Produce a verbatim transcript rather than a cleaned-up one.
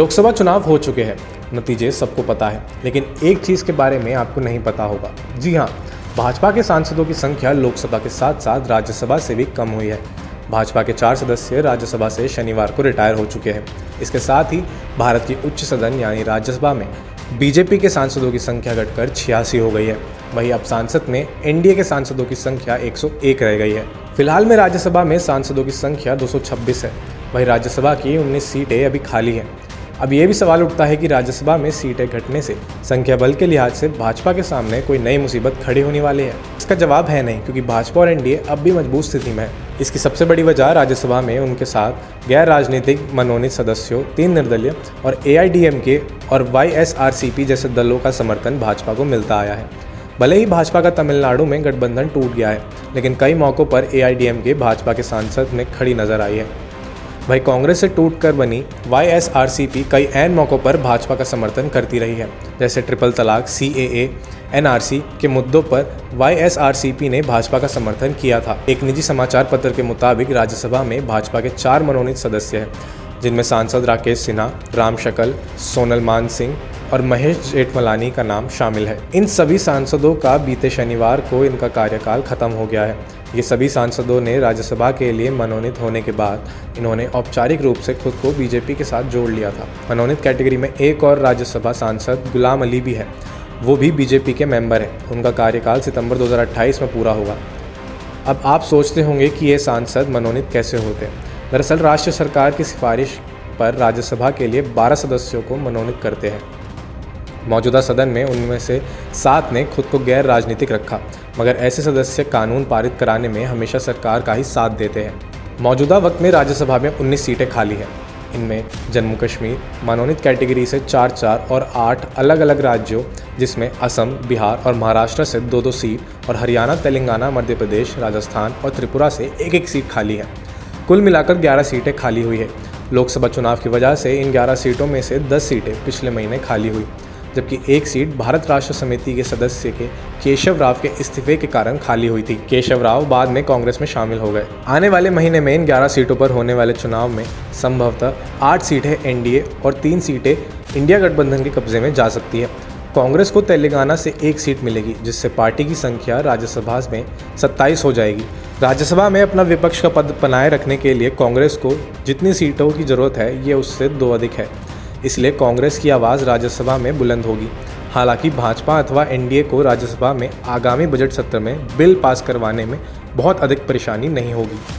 लोकसभा चुनाव हो चुके हैं, नतीजे सबको पता है, लेकिन एक चीज़ के बारे में आपको नहीं पता होगा। जी हाँ, भाजपा के सांसदों की संख्या लोकसभा के साथ साथ राज्यसभा से भी कम हुई है। भाजपा के चार सदस्य राज्यसभा से शनिवार को रिटायर हो चुके हैं। इसके साथ ही भारत की उच्च सदन यानी राज्यसभा में बीजेपी के सांसदों की संख्या घटकर छियासी हो गई है। वहीं अब सांसद में एनडीए के सांसदों की संख्या एक सौ एक रह गई है। फिलहाल में राज्यसभा में सांसदों की संख्या दो सौ छब्बीस है। वहीं राज्यसभा की उन्नीस सीटें अभी खाली हैं। अब ये भी सवाल उठता है कि राज्यसभा में सीटें घटने से संख्या बल के लिहाज से भाजपा के सामने कोई नई मुसीबत खड़ी होने वाली है। इसका जवाब है नहीं, क्योंकि भाजपा और एनडीए अब भी मजबूत स्थिति में है। इसकी सबसे बड़ी वजह राज्यसभा में उनके साथ गैर राजनीतिक मनोनीत सदस्यों, तीन निर्दलीय और एआईडीएमके और वाईएसआरसीपी जैसे दलों का समर्थन भाजपा को मिलता आया है। भले ही भाजपा का तमिलनाडु में गठबंधन टूट गया है, लेकिन कई मौक़ों पर एआईडीएमके भाजपा के सांसद में खड़ी नजर आई है। वहीं कांग्रेस से टूटकर बनी वाईएसआरसीपी कई अहम मौक़ों पर भाजपा का समर्थन करती रही है, जैसे ट्रिपल तलाक, सीएए, एनआरसी के मुद्दों पर वाईएसआरसीपी ने भाजपा का समर्थन किया था। एक निजी समाचार पत्र के मुताबिक राज्यसभा में भाजपा के चार मनोनीत सदस्य हैं, जिनमें सांसद राकेश सिन्हा, रामशकल, सोनल मान सिंह और महेश जेठमलानी का नाम शामिल है। इन सभी सांसदों का बीते शनिवार को इनका कार्यकाल खत्म हो गया है। ये सभी सांसदों ने राज्यसभा के लिए मनोनीत होने के बाद इन्होंने औपचारिक रूप से खुद को बीजेपी के साथ जोड़ लिया था। मनोनीत कैटेगरी में एक और राज्यसभा सांसद गुलाम अली भी है, वो भी बीजेपी के मेंबर हैं। उनका कार्यकाल सितंबर दो हज़ार अट्ठाईस में पूरा होगा। अब आप सोचते होंगे कि ये सांसद मनोनीत कैसे होते हैं। दरअसल राष्ट्रीय सरकार की सिफारिश पर राज्यसभा के लिए बारह सदस्यों को मनोनीत करते हैं। मौजूदा सदन में उनमें से सात ने खुद को गैर राजनीतिक रखा, मगर ऐसे सदस्य कानून पारित कराने में हमेशा सरकार का ही साथ देते हैं। मौजूदा वक्त में राज्यसभा में उन्नीस सीटें खाली हैं। इनमें जम्मू कश्मीर मनोनीत कैटेगरी से चार चार और आठ अलग अलग राज्यों, जिसमें असम, बिहार और महाराष्ट्र से दो दो सीट और हरियाणा, तेलंगाना, मध्य प्रदेश, राजस्थान और त्रिपुरा से एक एक सीट खाली है। कुल मिलाकर ग्यारह सीटें खाली हुई है। लोकसभा चुनाव की वजह से इन ग्यारह सीटों में से दस सीटें पिछले महीने खाली हुई, जबकि एक सीट भारत राष्ट्र समिति के सदस्य के केशव राव के इस्तीफे के कारण खाली हुई थी। केशव राव बाद में कांग्रेस में शामिल हो गए। आने वाले महीने में इन ग्यारह सीटों पर होने वाले चुनाव में संभवतः आठ सीटें एनडीए और तीन सीटें इंडिया गठबंधन के कब्जे में जा सकती है। कांग्रेस को तेलंगाना से एक सीट मिलेगी, जिससे पार्टी की संख्या राज्यसभा में सत्ताईस हो जाएगी। राज्यसभा में अपना विपक्ष का पद बनाए रखने के लिए कांग्रेस को जितनी सीटों की जरूरत है, ये उससे दो अधिक है। इसलिए कांग्रेस की आवाज़ राज्यसभा में बुलंद होगी। हालांकि भाजपा अथवा एनडीए को राज्यसभा में आगामी बजट सत्र में बिल पास करवाने में बहुत अधिक परेशानी नहीं होगी।